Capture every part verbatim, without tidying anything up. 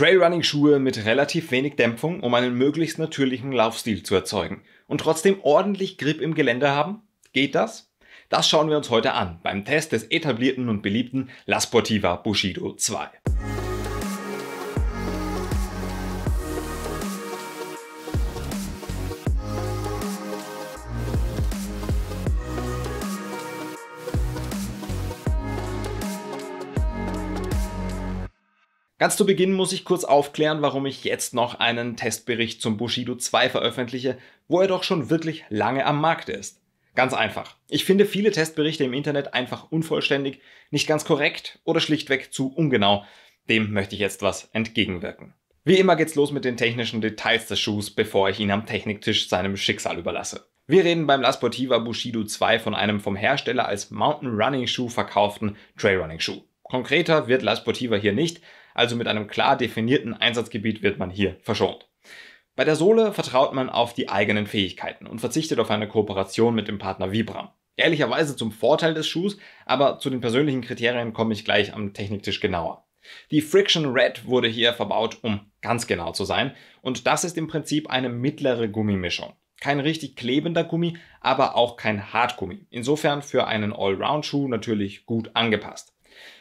Trailrunning-Schuhe mit relativ wenig Dämpfung, um einen möglichst natürlichen Laufstil zu erzeugen und trotzdem ordentlich Grip im Gelände haben? Geht das? Das schauen wir uns heute an, beim Test des etablierten und beliebten La Sportiva Bushido zwei. Ganz zu Beginn muss ich kurz aufklären, warum ich jetzt noch einen Testbericht zum Bushido zwei veröffentliche, wo er doch schon wirklich lange am Markt ist. Ganz einfach. Ich finde viele Testberichte im Internet einfach unvollständig, nicht ganz korrekt oder schlichtweg zu ungenau. Dem möchte ich jetzt was entgegenwirken. Wie immer geht's los mit den technischen Details des Schuhs, bevor ich ihn am Techniktisch seinem Schicksal überlasse. Wir reden beim La Sportiva Bushido zwei von einem vom Hersteller als Mountain Running Schuh verkauften Trailrunning Schuh. Konkreter wird La Sportiva hier nicht, also mit einem klar definierten Einsatzgebiet wird man hier verschont. Bei der Sohle vertraut man auf die eigenen Fähigkeiten und verzichtet auf eine Kooperation mit dem Partner Vibram. Ehrlicherweise zum Vorteil des Schuhs, aber zu den persönlichen Kriterien komme ich gleich am Techniktisch genauer. Die Friction Red wurde hier verbaut, um ganz genau zu sein, und das ist im Prinzip eine mittlere Gummimischung. Kein richtig klebender Gummi, aber auch kein Hartgummi. Insofern für einen Allround-Schuh natürlich gut angepasst.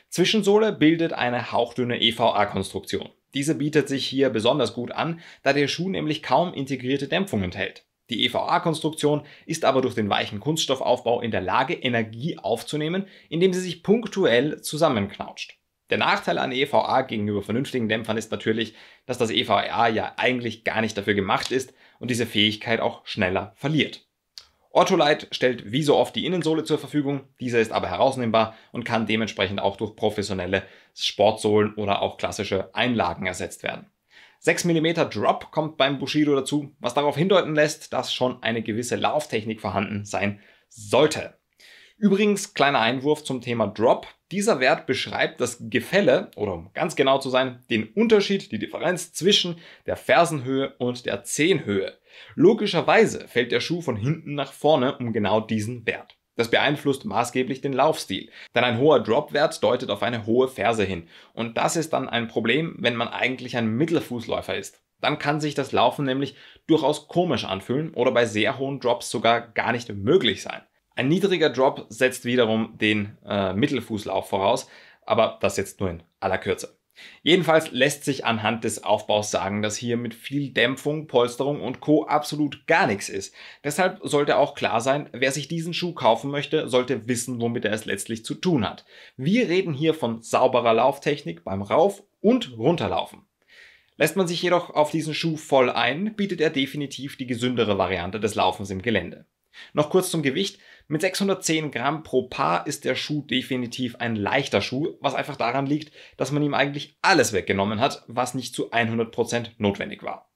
Zwischensohle bildet eine hauchdünne E V A-Konstruktion. Diese bietet sich hier besonders gut an, da der Schuh nämlich kaum integrierte Dämpfung enthält. Die E V A-Konstruktion ist aber durch den weichen Kunststoffaufbau in der Lage, Energie aufzunehmen, indem sie sich punktuell zusammenknautscht. Der Nachteil an E V A gegenüber vernünftigen Dämpfern ist natürlich, dass das E V A ja eigentlich gar nicht dafür gemacht ist und diese Fähigkeit auch schneller verliert. Ortholite stellt wie so oft die Innensohle zur Verfügung, diese ist aber herausnehmbar und kann dementsprechend auch durch professionelle Sportsohlen oder auch klassische Einlagen ersetzt werden. sechs Millimeter Drop kommt beim Bushido dazu, was darauf hindeuten lässt, dass schon eine gewisse Lauftechnik vorhanden sein sollte. Übrigens, kleiner Einwurf zum Thema Drop. Dieser Wert beschreibt das Gefälle, oder um ganz genau zu sein, den Unterschied, die Differenz zwischen der Fersenhöhe und der Zehenhöhe. Logischerweise fällt der Schuh von hinten nach vorne um genau diesen Wert. Das beeinflusst maßgeblich den Laufstil, denn ein hoher Drop-Wert deutet auf eine hohe Ferse hin. Und das ist dann ein Problem, wenn man eigentlich ein Mittelfußläufer ist. Dann kann sich das Laufen nämlich durchaus komisch anfühlen oder bei sehr hohen Drops sogar gar nicht möglich sein. Ein niedriger Drop setzt wiederum den äh, Mittelfußlauf voraus, aber das jetzt nur in aller Kürze. Jedenfalls lässt sich anhand des Aufbaus sagen, dass hier mit viel Dämpfung, Polsterung und Co. absolut gar nichts ist. Deshalb sollte auch klar sein, wer sich diesen Schuh kaufen möchte, sollte wissen, womit er es letztlich zu tun hat. Wir reden hier von sauberer Lauftechnik beim Rauf- und Runterlaufen. Lässt man sich jedoch auf diesen Schuh voll ein, bietet er definitiv die gesündere Variante des Laufens im Gelände. Noch kurz zum Gewicht. Mit sechshundertzehn Gramm pro Paar ist der Schuh definitiv ein leichter Schuh, was einfach daran liegt, dass man ihm eigentlich alles weggenommen hat, was nicht zu hundert Prozent notwendig war.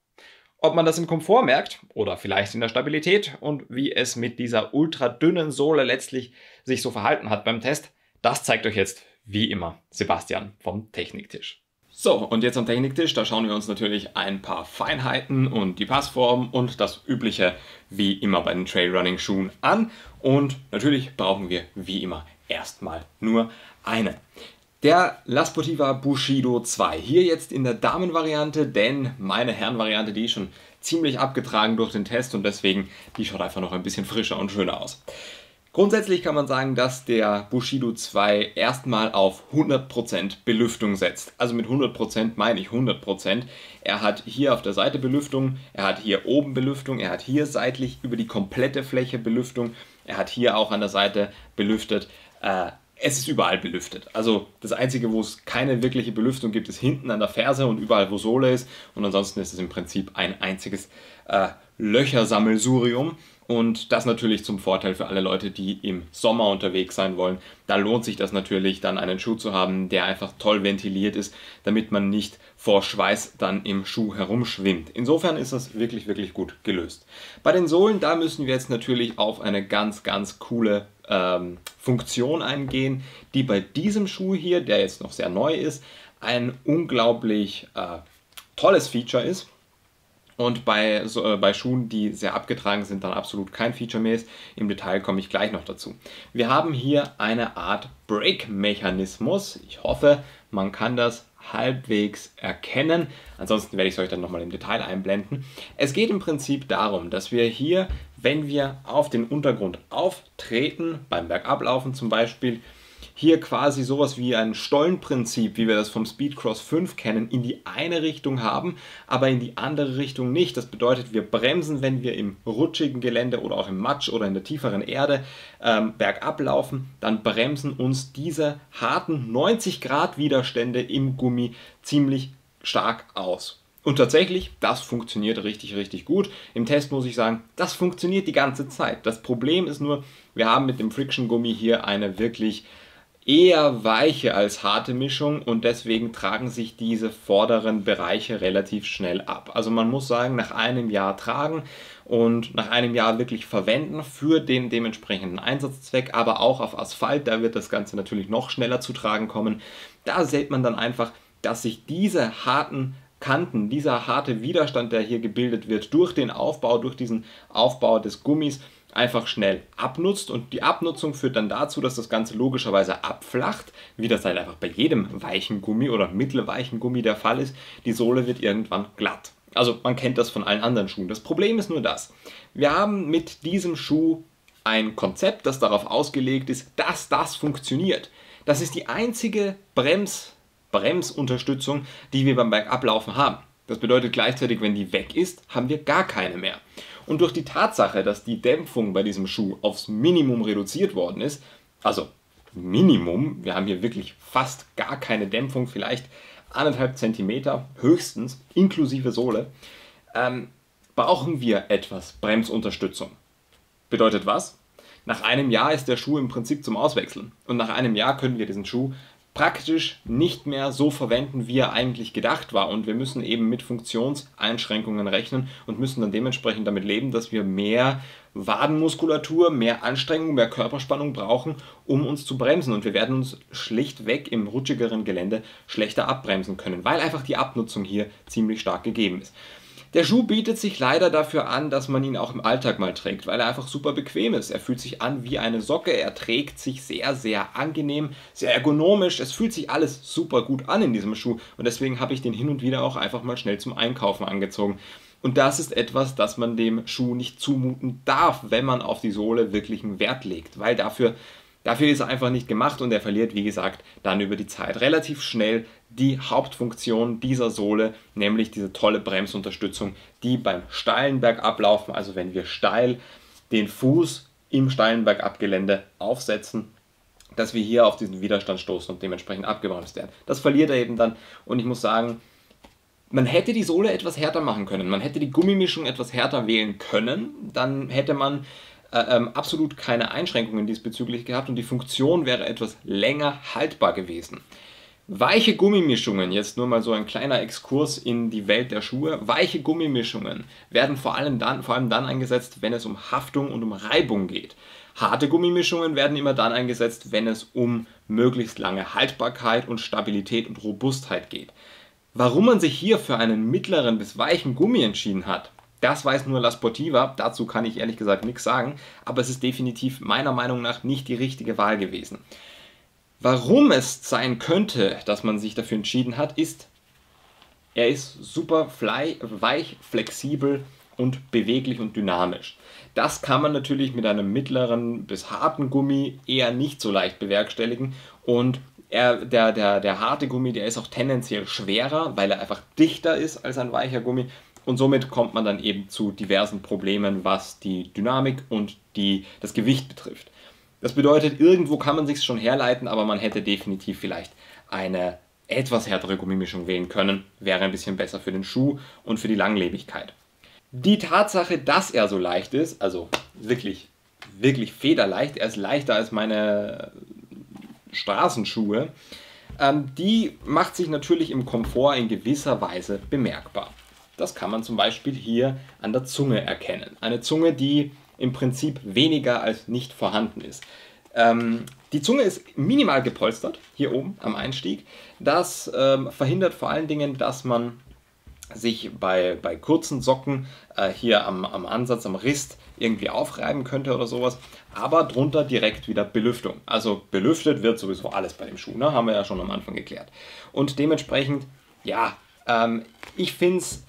Ob man das im Komfort merkt oder vielleicht in der Stabilität und wie es mit dieser ultradünnen Sohle letztlich sich so verhalten hat beim Test, das zeigt euch jetzt wie immer Sebastian vom Techniktisch. So, und jetzt am Techniktisch, da schauen wir uns natürlich ein paar Feinheiten und die Passform und das Übliche wie immer bei den Trailrunning-Schuhen an. Und natürlich brauchen wir wie immer erstmal nur eine. Der La Sportiva Bushido zwei, hier jetzt in der Damenvariante, denn meine Herrenvariante, die ist schon ziemlich abgetragen durch den Test und deswegen, die schaut einfach noch ein bisschen frischer und schöner aus. Grundsätzlich kann man sagen, dass der Bushido zwei erstmal auf hundert Prozent Belüftung setzt. Also mit hundert Prozent meine ich hundert Prozent. Er hat hier auf der Seite Belüftung, er hat hier oben Belüftung, er hat hier seitlich über die komplette Fläche Belüftung, er hat hier auch an der Seite belüftet. Äh, es ist überall belüftet. Also das Einzige, wo es keine wirkliche Belüftung gibt, ist hinten an der Ferse und überall, wo Sohle ist. Und ansonsten ist es im Prinzip ein einziges äh, Löchersammelsurium. Und das natürlich zum Vorteil für alle Leute, die im Sommer unterwegs sein wollen. Da lohnt sich das natürlich, dann einen Schuh zu haben, der einfach toll ventiliert ist, damit man nicht vor Schweiß dann im Schuh herumschwimmt. Insofern ist das wirklich, wirklich gut gelöst. Bei den Sohlen, da müssen wir jetzt natürlich auf eine ganz, ganz coole ähm, Funktion eingehen, die bei diesem Schuh hier, der jetzt noch sehr neu ist, ein unglaublich äh, tolles Feature ist. Und bei, so, äh, bei Schuhen, die sehr abgetragen sind, dann absolut kein Feature mehr ist. Im Detail komme ich gleich noch dazu. Wir haben hier eine Art Brake-Mechanismus. Ich hoffe, man kann das halbwegs erkennen. Ansonsten werde ich es euch dann nochmal im Detail einblenden. Es geht im Prinzip darum, dass wir hier, wenn wir auf den Untergrund auftreten, beim Bergablaufen zum Beispiel, hier quasi sowas wie ein Stollenprinzip, wie wir das vom Speedcross fünf kennen, in die eine Richtung haben, aber in die andere Richtung nicht. Das bedeutet, wir bremsen, wenn wir im rutschigen Gelände oder auch im Matsch oder in der tieferen Erde ähm, bergab laufen, dann bremsen uns diese harten neunzig Grad Widerstände im Gummi ziemlich stark aus. Und tatsächlich, das funktioniert richtig, richtig gut. Im Test muss ich sagen, das funktioniert die ganze Zeit. Das Problem ist nur, wir haben mit dem Friction-Gummi hier eine wirklich eher weiche als harte Mischung und deswegen tragen sich diese vorderen Bereiche relativ schnell ab. Also man muss sagen, nach einem Jahr tragen und nach einem Jahr wirklich verwenden für den dementsprechenden Einsatzzweck, aber auch auf Asphalt, da wird das Ganze natürlich noch schneller zu tragen kommen. Da sieht man dann einfach, dass sich diese harten Kanten, dieser harte Widerstand, der hier gebildet wird, durch den Aufbau, durch diesen Aufbau des Gummis, einfach schnell abnutzt, und die Abnutzung führt dann dazu, dass das Ganze logischerweise abflacht, wie das halt einfach bei jedem weichen Gummi oder mittelweichen Gummi der Fall ist. Die Sohle wird irgendwann glatt. Also man kennt das von allen anderen Schuhen. Das Problem ist nur das: Wir haben mit diesem Schuh ein Konzept, das darauf ausgelegt ist, dass das funktioniert. Das ist die einzige Brems, Bremsunterstützung, die wir beim Bergablaufen haben. Das bedeutet gleichzeitig, wenn die weg ist, haben wir gar keine mehr. Und durch die Tatsache, dass die Dämpfung bei diesem Schuh aufs Minimum reduziert worden ist, also Minimum, wir haben hier wirklich fast gar keine Dämpfung, vielleicht anderthalb Zentimeter höchstens, inklusive Sohle, ähm, brauchen wir etwas Bremsunterstützung. Bedeutet was? Nach einem Jahr ist der Schuh im Prinzip zum Auswechseln. Und nach einem Jahr können wir diesen Schuh praktisch nicht mehr so verwenden, wie er eigentlich gedacht war, und wir müssen eben mit Funktionseinschränkungen rechnen und müssen dann dementsprechend damit leben, dass wir mehr Wadenmuskulatur, mehr Anstrengung, mehr Körperspannung brauchen, um uns zu bremsen, und wir werden uns schlichtweg im rutschigeren Gelände schlechter abbremsen können, weil einfach die Abnutzung hier ziemlich stark gegeben ist. Der Schuh bietet sich leider dafür an, dass man ihn auch im Alltag mal trägt, weil er einfach super bequem ist. Er fühlt sich an wie eine Socke, er trägt sich sehr, sehr angenehm, sehr ergonomisch. Es fühlt sich alles super gut an in diesem Schuh, und deswegen habe ich den hin und wieder auch einfach mal schnell zum Einkaufen angezogen. Und das ist etwas, das man dem Schuh nicht zumuten darf, wenn man auf die Sohle wirklichen Wert legt, weil dafür... Dafür ist er einfach nicht gemacht, und er verliert, wie gesagt, dann über die Zeit relativ schnell die Hauptfunktion dieser Sohle, nämlich diese tolle Bremsunterstützung, die beim steilen Bergablaufen, also wenn wir steil den Fuß im steilen Bergabgelände aufsetzen, dass wir hier auf diesen Widerstand stoßen und dementsprechend abgebremst werden. Das verliert er eben dann, und ich muss sagen, man hätte die Sohle etwas härter machen können, man hätte die Gummimischung etwas härter wählen können, dann hätte man Ähm, absolut keine Einschränkungen diesbezüglich gehabt und die Funktion wäre etwas länger haltbar gewesen. Weiche Gummimischungen, jetzt nur mal so ein kleiner Exkurs in die Welt der Schuhe, weiche Gummimischungen werden vor allem dann, vor allem dann eingesetzt, wenn es um Haftung und um Reibung geht. Harte Gummimischungen werden immer dann eingesetzt, wenn es um möglichst lange Haltbarkeit und Stabilität und Robustheit geht. Warum man sich hier für einen mittleren bis weichen Gummi entschieden hat, das weiß nur La Sportiva, dazu kann ich ehrlich gesagt nichts sagen, aber es ist definitiv meiner Meinung nach nicht die richtige Wahl gewesen. Warum es sein könnte, dass man sich dafür entschieden hat, ist, er ist super fly, weich, flexibel und beweglich und dynamisch. Das kann man natürlich mit einem mittleren bis harten Gummi eher nicht so leicht bewerkstelligen, und Er, der, der, der harte Gummi, der ist auch tendenziell schwerer, weil er einfach dichter ist als ein weicher Gummi. Und somit kommt man dann eben zu diversen Problemen, was die Dynamik und die, das Gewicht betrifft. Das bedeutet, irgendwo kann man sich schon herleiten, aber man hätte definitiv vielleicht eine etwas härtere Gummimischung wählen können. Wäre ein bisschen besser für den Schuh und für die Langlebigkeit. Die Tatsache, dass er so leicht ist, also wirklich, wirklich federleicht, er ist leichter als meine Straßenschuhe, ähm, die macht sich natürlich im Komfort in gewisser Weise bemerkbar. Das kann man zum Beispiel hier an der Zunge erkennen. Eine Zunge, die im Prinzip weniger als nicht vorhanden ist. Ähm, die Zunge ist minimal gepolstert, hier oben am Einstieg. Das ähm, verhindert vor allen Dingen, dass man sich bei, bei kurzen Socken äh, hier am, am Ansatz, am Rist irgendwie aufreiben könnte oder sowas, aber drunter direkt wieder Belüftung. Also belüftet wird sowieso alles bei dem Schuh, ne? Haben wir ja schon am Anfang geklärt. Und dementsprechend, ja, ähm, ich finde es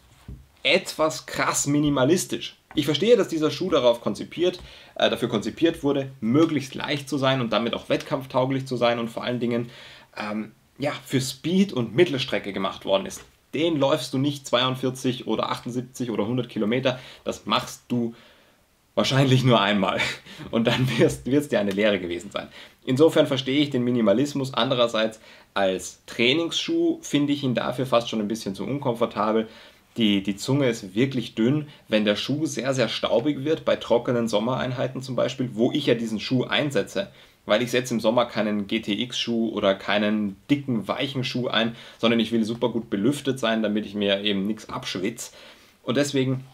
etwas krass minimalistisch. Ich verstehe, dass dieser Schuh darauf konzipiert, äh, dafür konzipiert wurde, möglichst leicht zu sein und damit auch wettkampftauglich zu sein und vor allen Dingen ähm, ja, für Speed und Mittelstrecke gemacht worden ist. Den läufst du nicht zweiundvierzig oder achtundsiebzig oder hundert Kilometer, das machst du wahrscheinlich nur einmal und dann wird es dir eine Lehre gewesen sein. Insofern verstehe ich den Minimalismus. Andererseits als Trainingsschuh finde ich ihn dafür fast schon ein bisschen zu unkomfortabel. Die, die Zunge ist wirklich dünn, wenn der Schuh sehr, sehr staubig wird, bei trockenen Sommereinheiten zum Beispiel, wo ich ja diesen Schuh einsetze. Weil ich setze im Sommer keinen G T X-Schuh oder keinen dicken, weichen Schuh ein, sondern ich will super gut belüftet sein, damit ich mir eben nichts abschwitze. Und deswegen,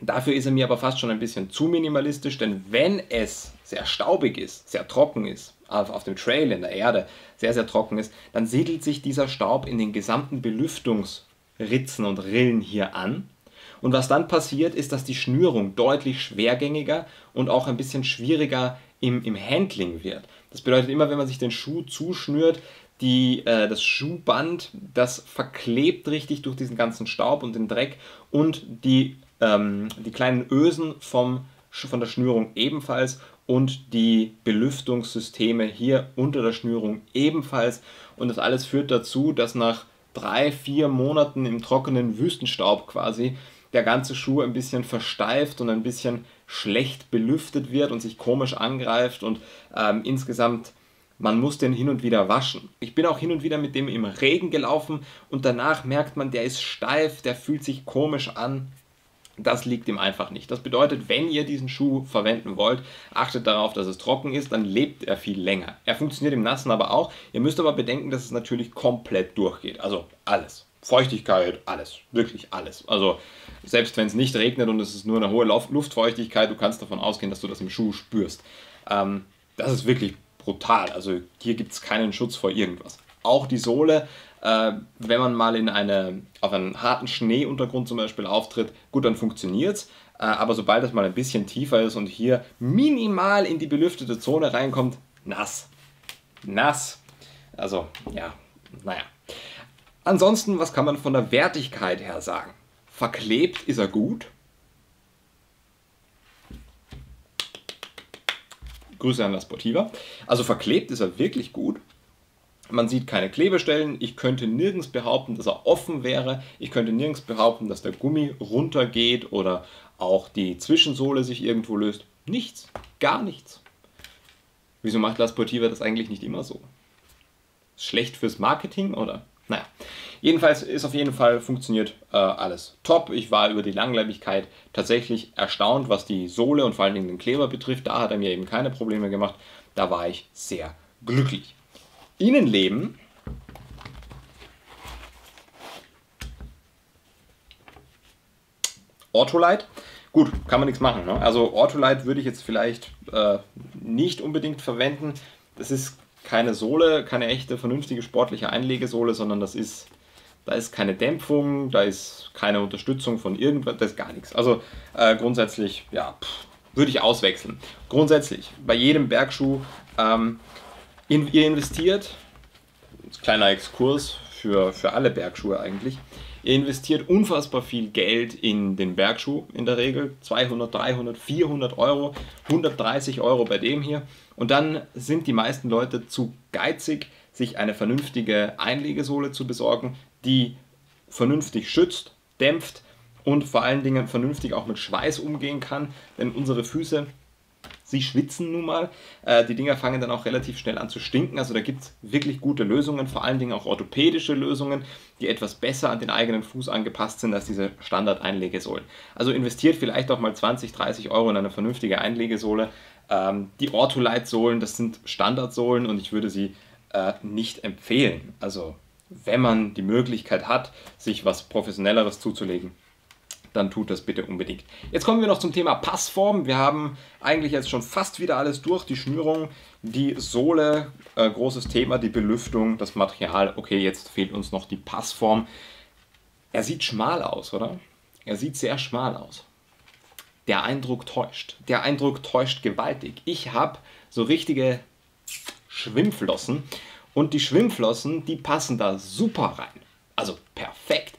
dafür ist er mir aber fast schon ein bisschen zu minimalistisch, denn wenn es sehr staubig ist, sehr trocken ist, auf, auf dem Trail, in der Erde, sehr, sehr trocken ist, dann siedelt sich dieser Staub in den gesamten Belüftungs- Ritzen und Rillen hier an. Und was dann passiert, ist, dass die Schnürung deutlich schwergängiger und auch ein bisschen schwieriger im, im Handling wird. Das bedeutet, immer wenn man sich den Schuh zuschnürt, die, äh, das Schuhband, das verklebt richtig durch diesen ganzen Staub und den Dreck und die, ähm, die kleinen Ösen vom, von der Schnürung ebenfalls und die Belüftungssysteme hier unter der Schnürung ebenfalls. Und das alles führt dazu, dass nach drei, vier Monaten im trockenen Wüstenstaub quasi der ganze Schuh ein bisschen versteift und ein bisschen schlecht belüftet wird und sich komisch angreift und ähm, insgesamt, man muss den hin und wieder waschen. Ich bin auch hin und wieder mit dem im Regen gelaufen und danach merkt man, der ist steif, der fühlt sich komisch an. Das liegt ihm einfach nicht. Das bedeutet, wenn ihr diesen Schuh verwenden wollt, achtet darauf, dass es trocken ist, dann lebt er viel länger. Er funktioniert im Nassen aber auch. Ihr müsst aber bedenken, dass es natürlich komplett durchgeht. Also alles. Feuchtigkeit, alles. Wirklich alles. Also selbst wenn es nicht regnet und es ist nur eine hohe Luftfeuchtigkeit, du kannst davon ausgehen, dass du das im Schuh spürst. Ähm, das ist wirklich brutal. Also hier gibt es keinen Schutz vor irgendwas. Auch die Sohle, äh, wenn man mal in eine, auf einen harten Schneeuntergrund zum Beispiel auftritt, gut, dann funktioniert es. Äh, aber sobald das mal ein bisschen tiefer ist und hier minimal in die belüftete Zone reinkommt, nass. Nass. Also, ja, naja. Ansonsten, was kann man von der Wertigkeit her sagen? Verklebt ist er gut. Grüße an La Sportiva. Also verklebt ist er wirklich gut. Man sieht keine Klebestellen, ich könnte nirgends behaupten, dass er offen wäre, ich könnte nirgends behaupten, dass der Gummi runtergeht oder auch die Zwischensohle sich irgendwo löst. Nichts, gar nichts. Wieso macht La Sportiva das eigentlich nicht immer so? Schlecht fürs Marketing, oder? Naja, jedenfalls ist auf jeden Fall funktioniert äh, alles top. Ich war über die Langlebigkeit tatsächlich erstaunt, was die Sohle und vor allen Dingen den Kleber betrifft. Da hat er mir eben keine Probleme gemacht, da war ich sehr glücklich. Innenleben. Ortholite. Gut, kann man nichts machen. Ne? Also Ortholite würde ich jetzt vielleicht äh, nicht unbedingt verwenden. Das ist keine Sohle, keine echte, vernünftige, sportliche Einlegesohle, sondern das ist, da ist keine Dämpfung, da ist keine Unterstützung von irgendwas, da ist gar nichts. Also äh, grundsätzlich, ja, pff, würde ich auswechseln. Grundsätzlich, bei jedem Bergschuh, ähm, In, ihr investiert, kleiner Exkurs für, für alle Bergschuhe eigentlich, ihr investiert unfassbar viel Geld in den Bergschuh in der Regel, zweihundert, dreihundert, vierhundert Euro, hundertdreißig Euro bei dem hier und dann sind die meisten Leute zu geizig, sich eine vernünftige Einlegesohle zu besorgen, die vernünftig schützt, dämpft und vor allen Dingen vernünftig auch mit Schweiß umgehen kann, denn unsere Füße, sie schwitzen nun mal, die Dinger fangen dann auch relativ schnell an zu stinken, also da gibt es wirklich gute Lösungen, vor allen Dingen auch orthopädische Lösungen, die etwas besser an den eigenen Fuß angepasst sind als diese Standard-Einlegesohlen. Also investiert vielleicht auch mal zwanzig, dreißig Euro in eine vernünftige Einlegesohle. Die Ortholite-Sohlen, das sind Standardsohlen und ich würde sie nicht empfehlen. Also wenn man die Möglichkeit hat, sich was Professionelleres zuzulegen, dann tut das bitte unbedingt. Jetzt kommen wir noch zum Thema Passform. Wir haben eigentlich jetzt schon fast wieder alles durch. Die Schnürung, die Sohle, äh, großes Thema, die Belüftung, das Material. Okay, jetzt fehlt uns noch die Passform. Er sieht schmal aus, oder? Er sieht sehr schmal aus. Der Eindruck täuscht. Der Eindruck täuscht gewaltig. Ich habe so richtige Schwimmflossen und die Schwimmflossen, die passen da super rein. Also perfekt.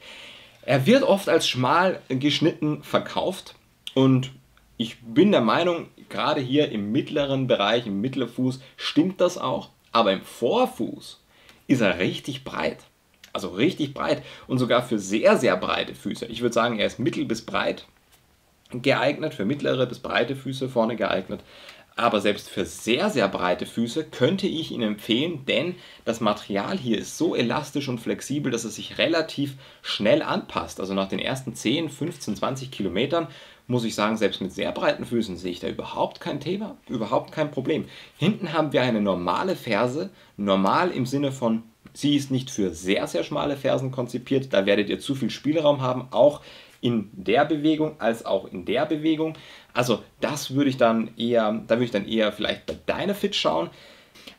Er wird oft als schmal geschnitten verkauft und ich bin der Meinung, gerade hier im mittleren Bereich, im Mittelfuß, stimmt das auch. Aber im Vorfuß ist er richtig breit. Also richtig breit und sogar für sehr, sehr breite Füße. Ich würde sagen, er ist mittel bis breit geeignet, für mittlere bis breite Füße vorne geeignet. Aber selbst für sehr, sehr breite Füße könnte ich ihn empfehlen, denn das Material hier ist so elastisch und flexibel, dass es sich relativ schnell anpasst. Also nach den ersten zehn, fünfzehn, zwanzig Kilometern muss ich sagen, selbst mit sehr breiten Füßen sehe ich da überhaupt kein Thema, überhaupt kein Problem. Hinten haben wir eine normale Ferse, normal im Sinne von, sie ist nicht für sehr, sehr schmale Fersen konzipiert, da werdet ihr zu viel Spielraum haben, auch in der Bewegung als auch in der Bewegung. Also das würde ich dann eher, da würde ich dann eher vielleicht bei Dynafit schauen.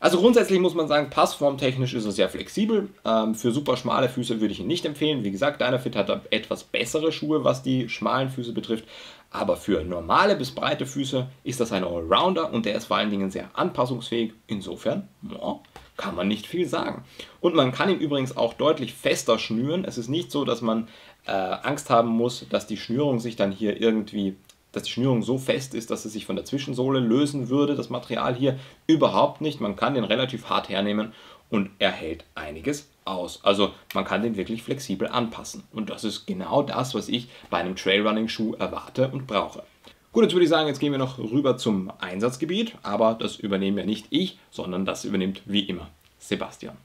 Also grundsätzlich muss man sagen, passformtechnisch ist er sehr flexibel. Ähm, für super schmale Füße würde ich ihn nicht empfehlen. Wie gesagt, Dynafit hat da etwas bessere Schuhe, was die schmalen Füße betrifft. Aber für normale bis breite Füße ist das ein Allrounder und der ist vor allen Dingen sehr anpassungsfähig. Insofern, ja, kann man nicht viel sagen. Und man kann ihn übrigens auch deutlich fester schnüren. Es ist nicht so, dass man äh, Angst haben muss, dass die Schnürung sich dann hier irgendwie, dass die Schnürung so fest ist, dass es sich von der Zwischensohle lösen würde, das Material hier überhaupt nicht. Man kann den relativ hart hernehmen und er hält einiges aus. Also man kann den wirklich flexibel anpassen. Und das ist genau das, was ich bei einem Trailrunning-Schuh erwarte und brauche. Gut, jetzt würde ich sagen, jetzt gehen wir noch rüber zum Einsatzgebiet, aber das übernehme ja nicht ich, sondern das übernimmt wie immer Sebastian.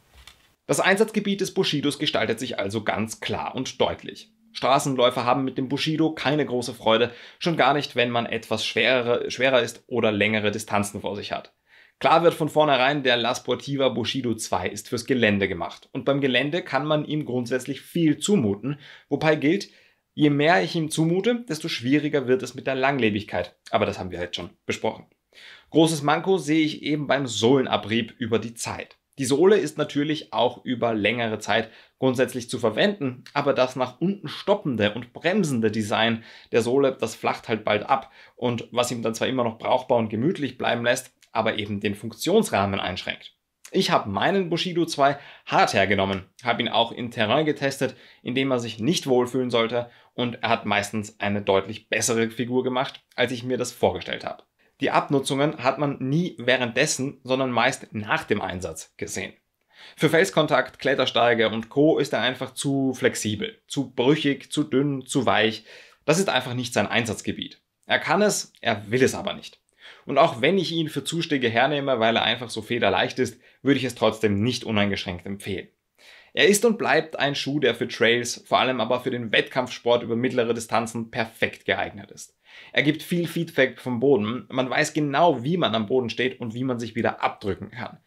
Das Einsatzgebiet des Bushidos gestaltet sich also ganz klar und deutlich. Straßenläufer haben mit dem Bushido keine große Freude, schon gar nicht, wenn man etwas schwerer, schwerer ist oder längere Distanzen vor sich hat. Klar wird von vornherein, der La Sportiva Bushido zwei ist fürs Gelände gemacht und beim Gelände kann man ihm grundsätzlich viel zumuten, wobei gilt, je mehr ich ihm zumute, desto schwieriger wird es mit der Langlebigkeit, aber das haben wir jetzt schon besprochen. Großes Manko sehe ich eben beim Sohlenabrieb über die Zeit. Die Sohle ist natürlich auch über längere Zeit grundsätzlich zu verwenden, aber das nach unten stoppende und bremsende Design der Sohle, das flacht halt bald ab und was ihm dann zwar immer noch brauchbar und gemütlich bleiben lässt, aber eben den Funktionsrahmen einschränkt. Ich habe meinen Bushido zwei hart hergenommen, habe ihn auch in Terrain getestet, in dem er sich nicht wohlfühlen sollte und er hat meistens eine deutlich bessere Figur gemacht, als ich mir das vorgestellt habe. Die Abnutzungen hat man nie währenddessen, sondern meist nach dem Einsatz gesehen. Für Felskontakt, Klettersteige und Co. ist er einfach zu flexibel, zu brüchig, zu dünn, zu weich. Das ist einfach nicht sein Einsatzgebiet. Er kann es, er will es aber nicht. Und auch wenn ich ihn für Zustiege hernehme, weil er einfach so federleicht ist, würde ich es trotzdem nicht uneingeschränkt empfehlen. Er ist und bleibt ein Schuh, der für Trails, vor allem aber für den Wettkampfsport über mittlere Distanzen perfekt geeignet ist. Er gibt viel Feedback vom Boden, man weiß genau, wie man am Boden steht und wie man sich wieder abdrücken kann.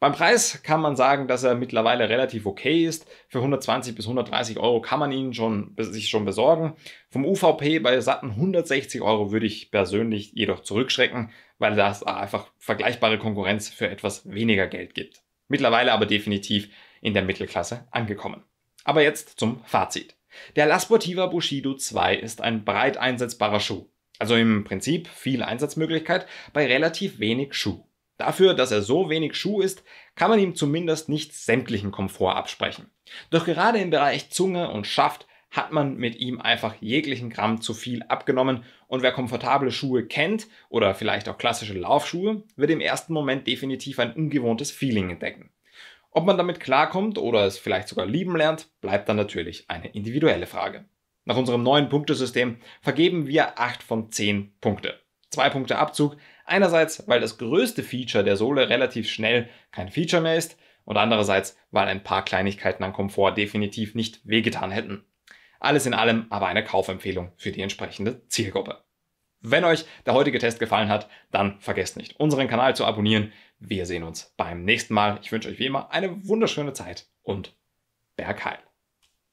Beim Preis kann man sagen, dass er mittlerweile relativ okay ist, für hundertzwanzig bis hundertdreißig Euro kann man ihn schon, sich schon besorgen. Vom U V P bei satten hundertsechzig Euro würde ich persönlich jedoch zurückschrecken, weil das einfach vergleichbare Konkurrenz für etwas weniger Geld gibt. Mittlerweile aber definitiv in der Mittelklasse angekommen. Aber jetzt zum Fazit. Der La Sportiva Bushido zwei ist ein breit einsetzbarer Schuh. Also im Prinzip viel Einsatzmöglichkeit bei relativ wenig Schuh. Dafür, dass er so wenig Schuh ist, kann man ihm zumindest nicht sämtlichen Komfort absprechen. Doch gerade im Bereich Zunge und Schaft hat man mit ihm einfach jeglichen Gramm zu viel abgenommen und wer komfortable Schuhe kennt oder vielleicht auch klassische Laufschuhe, wird im ersten Moment definitiv ein ungewohntes Feeling entdecken. Ob man damit klarkommt oder es vielleicht sogar lieben lernt, bleibt dann natürlich eine individuelle Frage. Nach unserem neuen Punktesystem vergeben wir acht von zehn Punkte. Zwei Punkte Abzug, einerseits, weil das größte Feature der Sohle relativ schnell kein Feature mehr ist und andererseits, weil ein paar Kleinigkeiten an Komfort definitiv nicht wehgetan hätten. Alles in allem aber eine Kaufempfehlung für die entsprechende Zielgruppe. Wenn euch der heutige Test gefallen hat, dann vergesst nicht, unseren Kanal zu abonnieren. Wir sehen uns beim nächsten Mal. Ich wünsche euch wie immer eine wunderschöne Zeit und Bergheil.